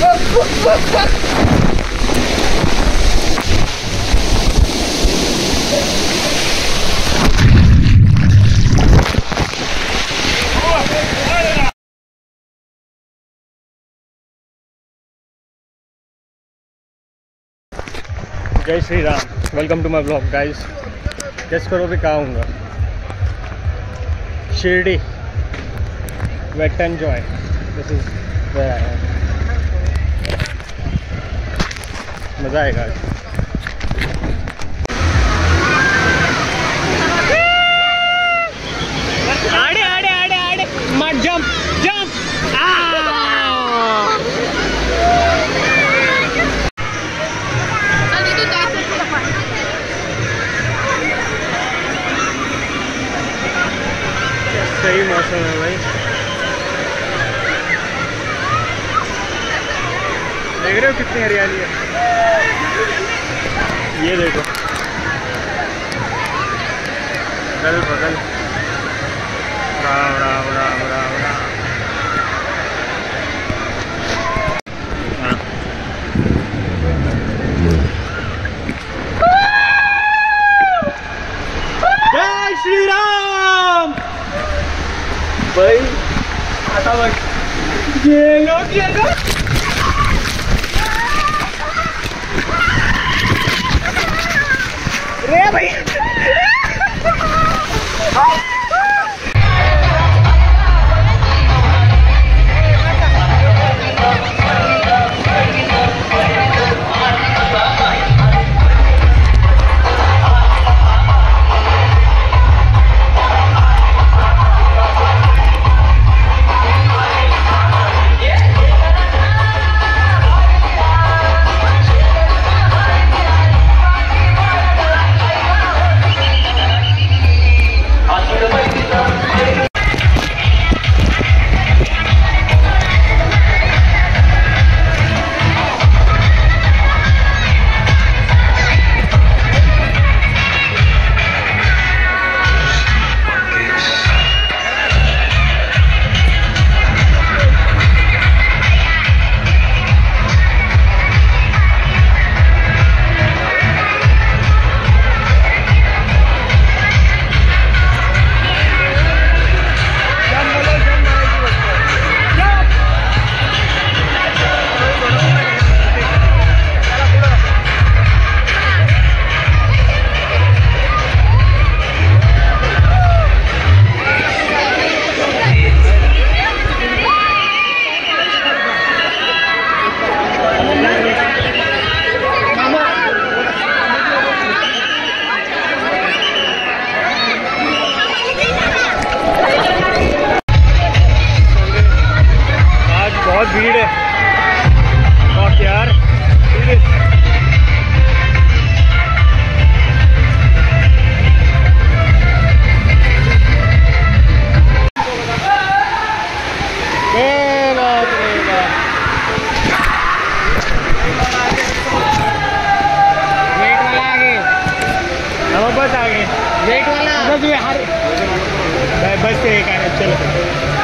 जय Shri Ram. Welcome to my blog guys. Guess करो भी कहाँ हूँगा। Shirdi wet-n-joy, this is where I am. मज़ा आएगा। आड़े आड़े आड़े आड़े मत जंप जंप। सही मौसम है भाई, देख रहे हो कितनी हरियाली है। ये देखो अगल बगल, राम राम राम राम राम। जय श्री राम भाई। आता बस ये लोग रे भाई। भीड़ है बहुत यार। बस आगे वेट वाला बस से एक आए। चलो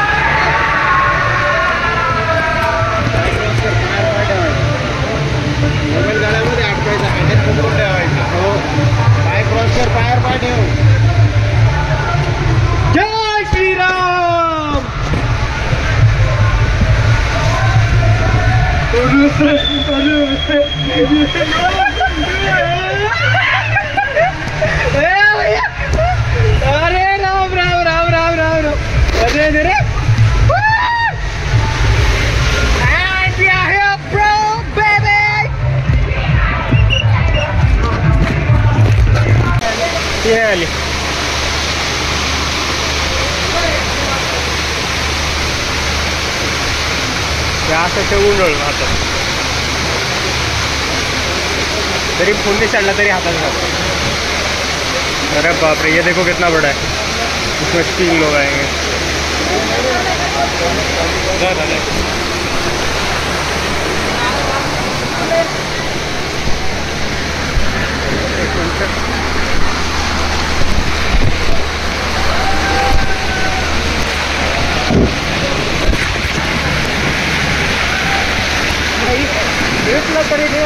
अरे राम राम राम राम राम राम। अरे अरे ये असं उंडळ हातात, तरी फोंडी चढला तरी हातात जातो। अरे बापरे, ये देखो कितना बड़ा है, इसमें 3 लोग आएंगे। 1 लाख करेंगे।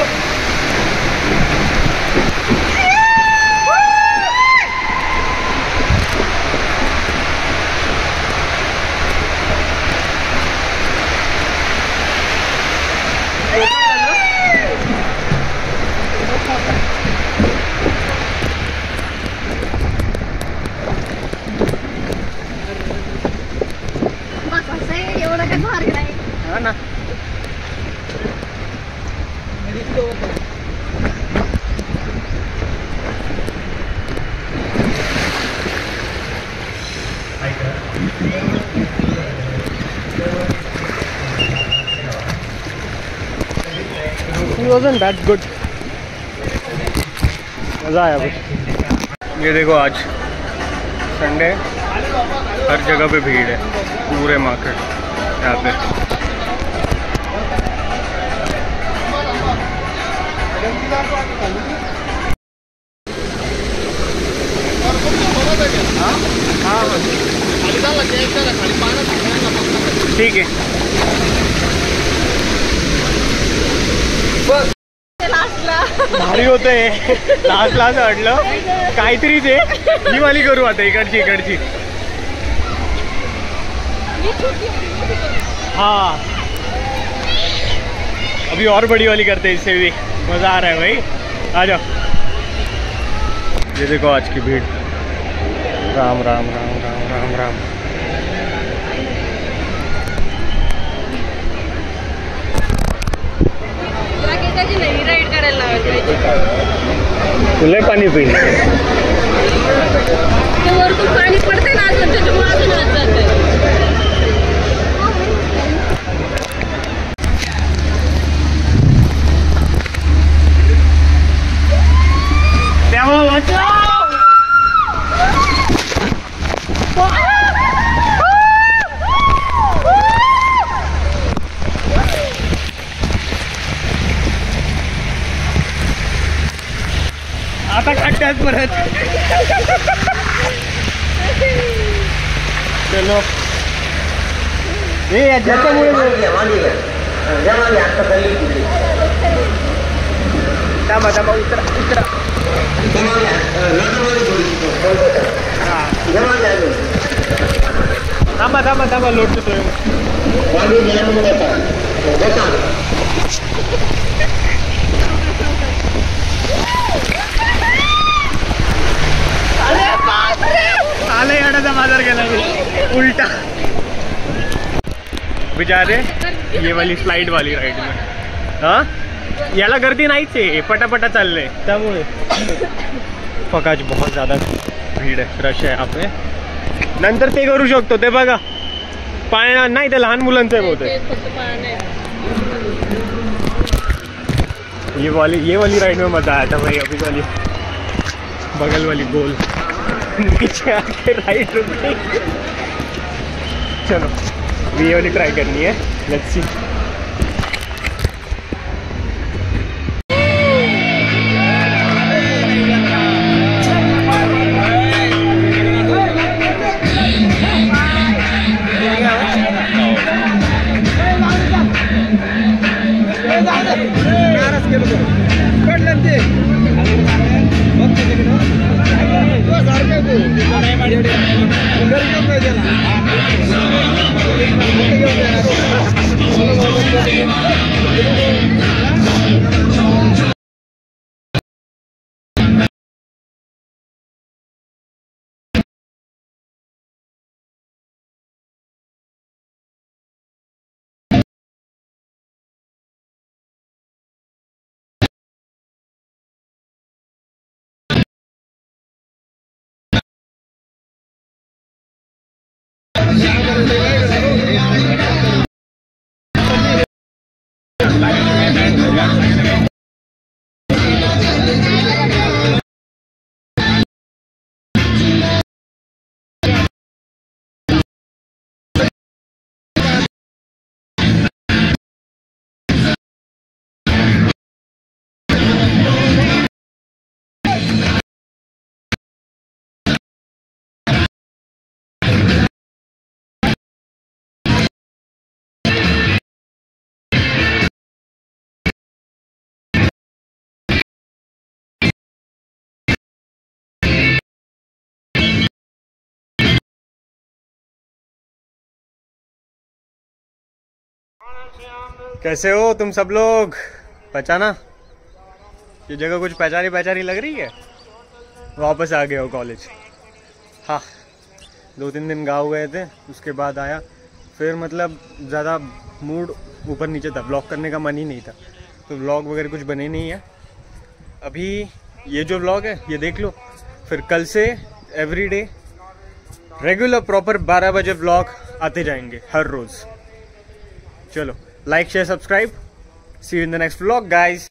Wasn't that good. मज़ा आया कुछ। ये देखो आज संडे, हर जगह पे भीड़ है, पूरे मार्केट यहाँ पे। ठीक है भारी होते है। लास्ट लास्ट अडलं काहीतरी ते ही वाली करू आता इकडची हाँ अभी और बड़ी वाली करते हैं, इससे भी मजा आ रहा है भाई। आ जाओ। ये देखो आज की भीड़। राम राम राम राम राम राम। नहीं राइड करायला पाणी पिणे वरतून पाणी पडते ना परत। चलो ये ज्याच्यामुळे थांबा लोटतो उल्टा बिचारे। ये वाली स्लाइड वाली राइड में हाँ याला गर्दी नाहीच आहे, पटापटा चालले त्यामुळे फकाच बहुत ज्यादा भीड़ आहे, रश आहे आपले। नंतर ते करू शकतो ते बघा, पाळणा नाही ते लहान मुलांचं आहे बहुतेक। ये वाली राइड में मजा आया था भाई। अभी वाली बगल वाली गोल नीचे आके राइट रुक गई। चलो ये वाली ट्राई करनी है, लेट्स सी। कैसे हो तुम सब लोग? पहचाना ये जगह? कुछ पहचानी लग रही है? वापस आ गए हो कॉलेज? हाँ, 2-3 दिन गाँव गए थे, उसके बाद आया, फिर मतलब ज़्यादा मूड ऊपर नीचे था, व्लॉग करने का मन ही नहीं था, तो व्लॉग वगैरह कुछ बने नहीं है। अभी ये जो व्लॉग है ये देख लो, फिर कल से एवरीडे रेगुलर प्रॉपर 12 बजे व्लॉग आते जाएंगे हर रोज़। चलो, like share subscribe, see you in the next vlog guys.